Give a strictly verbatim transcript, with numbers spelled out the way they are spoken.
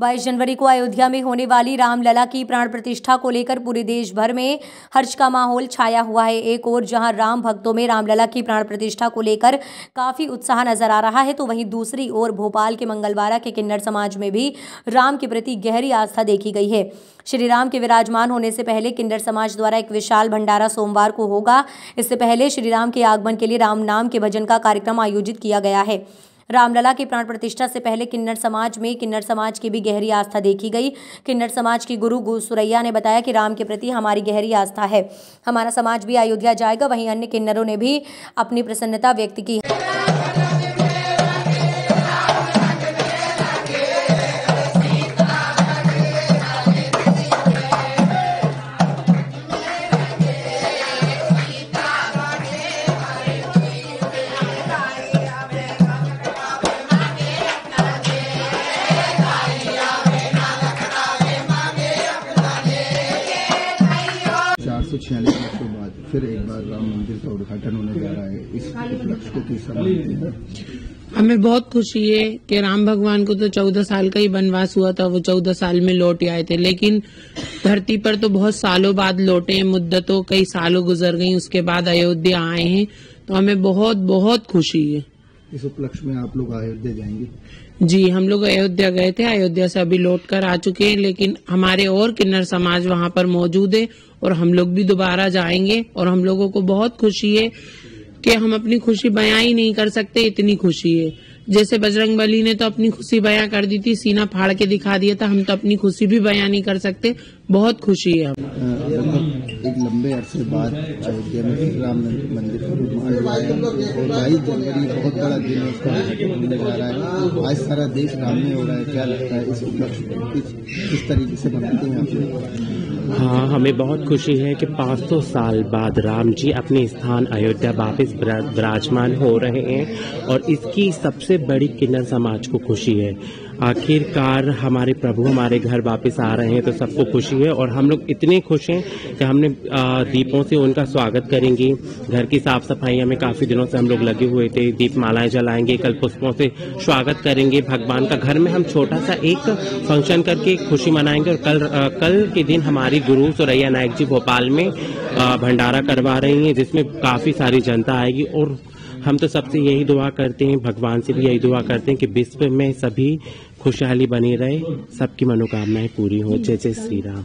बाईस जनवरी को अयोध्या में होने वाली रामलला की प्राण प्रतिष्ठा को लेकर पूरे देश भर में हर्ष का माहौल छाया हुआ है। एक ओर जहां राम भक्तों में रामलला की प्राण प्रतिष्ठा को लेकर काफ़ी उत्साह नजर आ रहा है, तो वहीं दूसरी ओर भोपाल के मंगलवाड़ा के किन्नर समाज में भी राम के प्रति गहरी आस्था देखी गई है। श्री राम के विराजमान होने से पहले किन्नर समाज द्वारा एक विशाल भंडारा सोमवार को होगा। इससे पहले श्री राम के आगमन के लिए राम नाम के भजन का कार्यक्रम आयोजित किया गया है। रामलला की प्राण प्रतिष्ठा से पहले किन्नर समाज में किन्नर समाज की भी गहरी आस्था देखी गई। किन्नर समाज की गुरु गो सुरैया ने बताया कि राम के प्रति हमारी गहरी आस्था है, हमारा समाज भी अयोध्या जाएगा। वहीं अन्य किन्नरों ने भी अपनी प्रसन्नता व्यक्त की है। छियालीस वर्ष के बाद फिर एक बार राम मंदिर का उद्घाटन होने जा रहा है, इस उपलक्ष्य को कैसा मानते हैं? हमें बहुत खुशी है कि राम भगवान को तो चौदह साल का ही वनवास हुआ था, वो चौदह साल में लौट आए थे, लेकिन धरती पर तो बहुत सालों बाद लौटे, मुद्दतों कई सालों गुजर गई, उसके बाद अयोध्या आए हैं, तो हमें बहुत बहुत खुशी है। इस उपलक्ष्य में आप लोग अयोध्या जाएंगे? जी, हम लोग अयोध्या गए थे, अयोध्या से अभी लौट कर आ चुके हैं, लेकिन हमारे और किन्नर समाज वहाँ पर मौजूद है और हम लोग भी दोबारा जाएंगे। और हम लोगों को बहुत खुशी है कि हम अपनी खुशी बयां ही नहीं कर सकते, इतनी खुशी है। जैसे बजरंगबली ने तो अपनी खुशी बयां कर दी थी, सीना फाड़ के दिखा दिया था, हम तो अपनी खुशी भी बयां नहीं कर सकते, बहुत खुशी है। एक लंबे अरसे बाद अयोध्या में राम मंदिर बाईस जनवरी बहुत बड़ा दिन होने जा रहा है, आज सारा देश राम में हो रहा है, क्या लगता है इस उपलक्ष्य किस तरीके से मनाते हैं आप? हाँ, हमें बहुत खुशी है कि पाँच सौ साल बाद राम जी अपने स्थान अयोध्या वापस विराजमान हो रहे हैं और इसकी सबसे बड़ी किन्नर समाज को खुशी है। आखिरकार हमारे प्रभु हमारे घर वापस आ रहे हैं, तो सबको खुशी है। और हम लोग इतने खुश हैं कि हमने दीपों से उनका स्वागत करेंगे, घर की साफ सफाई में काफ़ी दिनों से हम लोग लगे हुए थे, दीप मालाएं जलाएंगे, कल पुष्पों से स्वागत करेंगे भगवान का। घर में हम छोटा सा एक फंक्शन करके खुशी मनाएंगे और कल कल के दिन हमारी गुरु सुरैया नायक जी भोपाल में भंडारा करवा रही हैं, जिसमें काफ़ी सारी जनता आएगी। और हम तो सबसे यही दुआ करते हैं, भगवान से भी यही दुआ करते हैं कि विश्व में सभी खुशहाली बनी रहे, सबकी मनोकामनाएं पूरी हो। जय जय श्री राम।